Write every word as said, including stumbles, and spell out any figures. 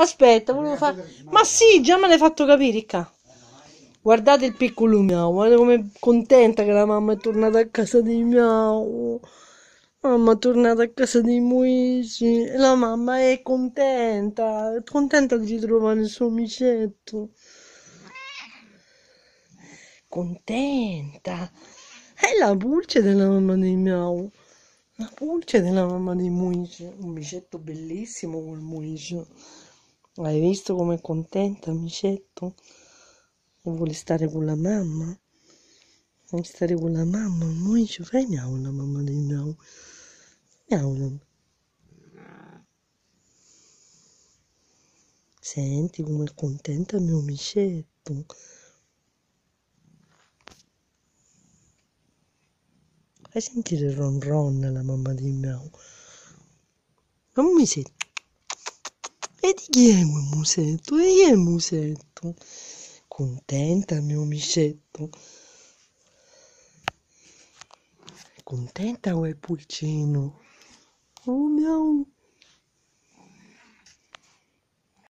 Aspetta, volevo fare... Ma sì, già me l'hai fatto capire, ricca. Guardate il piccolo Miau, guarda com'è contenta che la mamma è tornata a casa di Miau. Mamma è tornata a casa di Moisi. La mamma è contenta, è contenta di ritrovare il suo micetto. Contenta. È la pulce della mamma di Miau. La pulce della mamma di Moisi. Un micetto bellissimo col Moisi. Hai visto com'è contenta, micetto? Vuole stare con la mamma, vuole stare con la mamma. Noi ci fai Miau, la mamma di Miau. Miau, senti come è contenta il mio micetto. Fai sentire il ron ron la mamma di Miau. Ma un musetto, e di chi è quel musetto? E chi è il musetto? Contenta mio micetto, contenta quel pulcino. Oh mio.